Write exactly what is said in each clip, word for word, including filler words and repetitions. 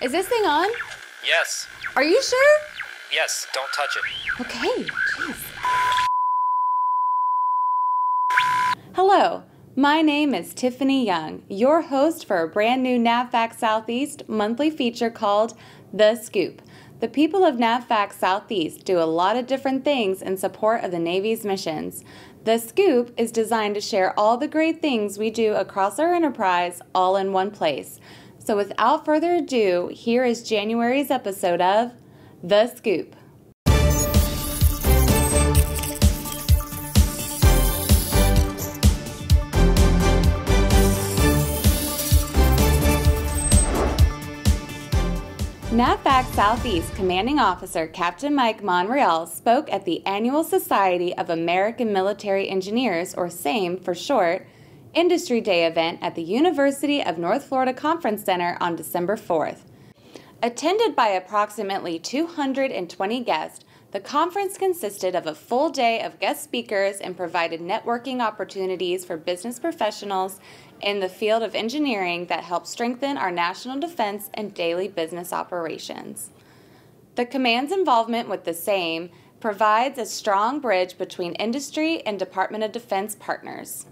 Is this thing on? Yes. Are you sure? Yes, don't touch it. Okay, jeez. Hello, my name is Tiffany Young, your host for a brand new NAVFAC Southeast monthly feature called The Scoop. The people of NAVFAC Southeast do a lot of different things in support of the Navy's missions. The Scoop is designed to share all the great things we do across our enterprise all in one place. So without further ado, here is January's episode of The Scoop. NAVFAC Southeast Commanding Officer Captain Mike Monreal spoke at the annual Society of American Military Engineers, or SAME for short, Industry Day event at the University of North Florida Conference Center on December fourth. Attended by approximately two hundred twenty guests, the conference consisted of a full day of guest speakers and provided networking opportunities for business professionals in the field of engineering that help strengthen our national defense and daily business operations. The command's involvement with the SAME provides a strong bridge between industry and Department of Defense partners.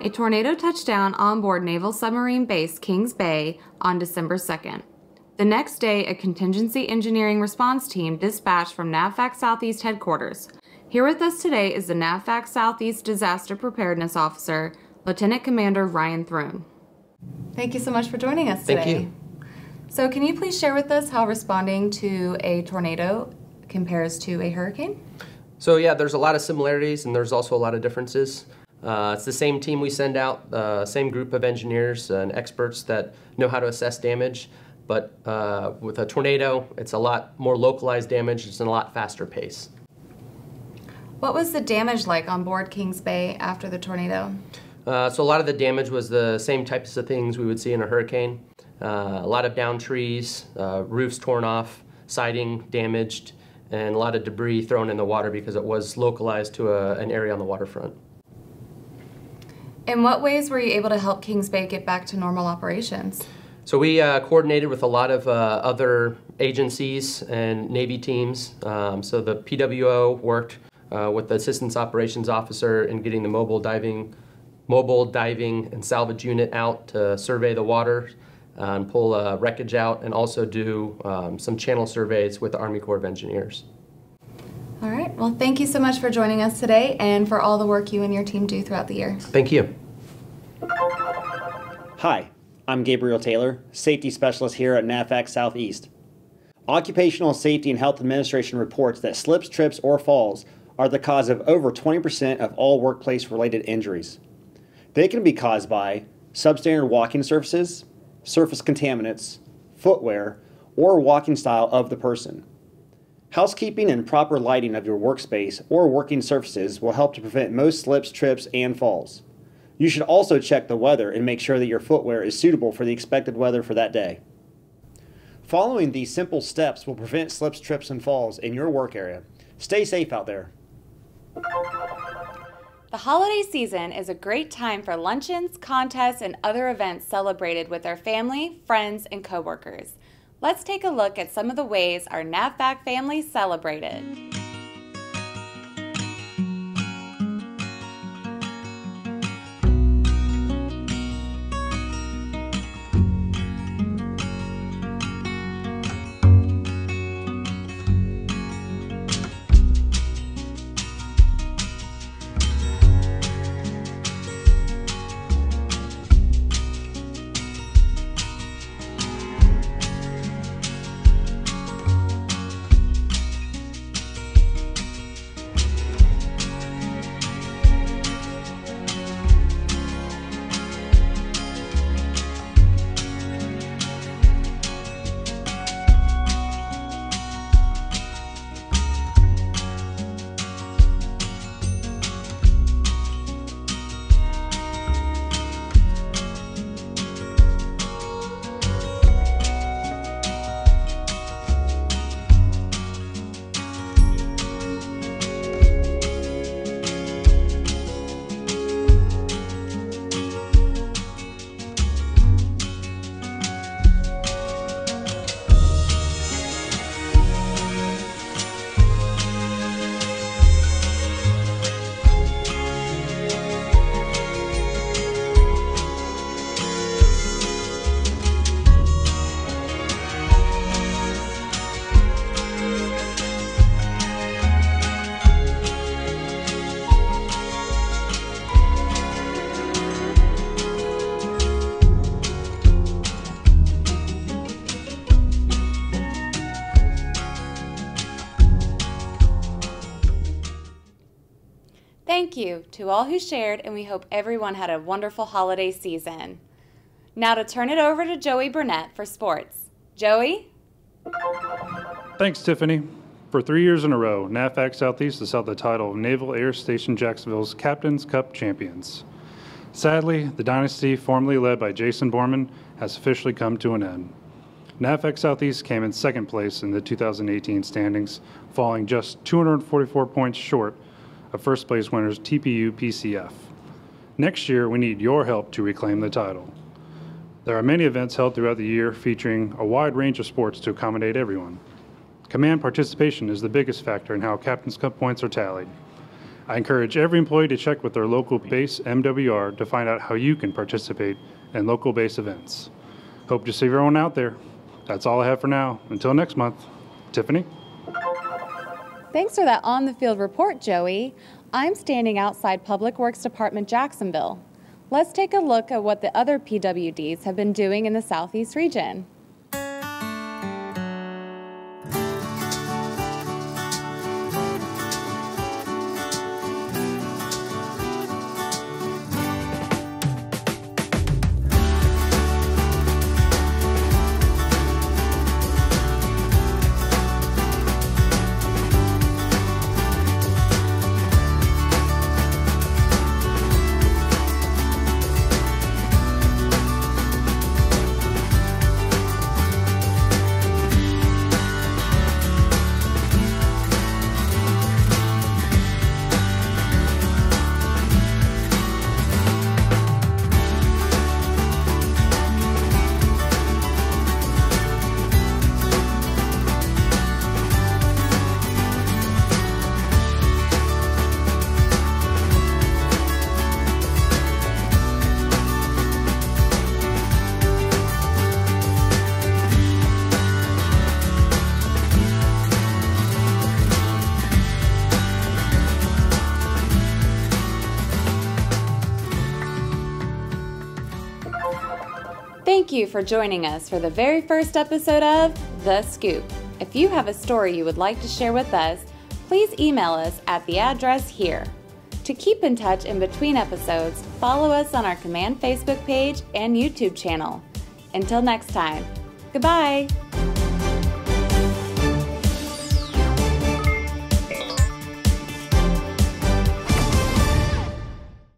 A tornado touched down on board Naval Submarine Base Kings Bay on December second. The next day, a contingency engineering response team dispatched from NAVFAC Southeast headquarters. Here with us today is the NAVFAC Southeast Disaster Preparedness Officer, Lieutenant Commander Ryan Thorne. Thank you so much for joining us today. Thank you. So can you please share with us how responding to a tornado compares to a hurricane? So yeah, there's a lot of similarities and there's also a lot of differences. Uh, it's the same team we send out, uh, same group of engineers and experts that know how to assess damage, but uh, with a tornado, it's a lot more localized damage, it's in a lot faster pace. What was the damage like on board Kings Bay after the tornado? Uh, so a lot of the damage was the same types of things we would see in a hurricane. Uh, a lot of downed trees, uh, roofs torn off, siding damaged, and a lot of debris thrown in the water because it was localized to a, an area on the waterfront. In what ways were you able to help Kings Bay get back to normal operations? So we uh, coordinated with a lot of uh, other agencies and Navy teams. Um, so the P W O worked uh, with the Assistance Operations Officer in getting the mobile diving, mobile diving and salvage unit out to survey the water and pull uh, wreckage out, and also do um, some channel surveys with the Army Corps of Engineers. All right, well, thank you so much for joining us today and for all the work you and your team do throughout the year. Thank you. Hi, I'm Gabriel Taylor, Safety Specialist here at NAVFAC Southeast. Occupational Safety and Health Administration reports that slips, trips, or falls are the cause of over twenty percent of all workplace-related injuries. They can be caused by substandard walking surfaces, surface contaminants, footwear, or walking style of the person. Housekeeping and proper lighting of your workspace or working surfaces will help to prevent most slips, trips, and falls. You should also check the weather and make sure that your footwear is suitable for the expected weather for that day. Following these simple steps will prevent slips, trips, and falls in your work area. Stay safe out there. The holiday season is a great time for luncheons, contests, and other events celebrated with our family, friends, and coworkers. Let's take a look at some of the ways our NAVFAC family celebrated. Thank you to all who shared, and we hope everyone had a wonderful holiday season. Now to turn it over to Joey Burnett for sports. Joey? Thanks, Tiffany. For three years in a row, NAVFAC Southeast is held the title of Naval Air Station Jacksonville's Captain's Cup champions. Sadly, the dynasty formerly led by Jason Borman has officially come to an end. NAVFAC Southeast came in second place in the two thousand eighteen standings, falling just two hundred forty-four points short of first place winners T P U P C F. Next year, we need your help to reclaim the title. There are many events held throughout the year featuring a wide range of sports to accommodate everyone. Command participation is the biggest factor in how Captain's Cup points are tallied. I encourage every employee to check with their local base M W R to find out how you can participate in local base events. Hope to see everyone out there. That's all I have for now. Until next month, Tiffany. Thanks for that on-the-field report, Joey. I'm standing outside Public Works Department Jacksonville. Let's take a look at what the other P W Ds have been doing in the Southeast region. Thank you for joining us for the very first episode of The Scoop. If you have a story you would like to share with us, please email us at the address here. To keep in touch in between episodes, follow us on our Command Facebook page and YouTube channel. Until next time, goodbye.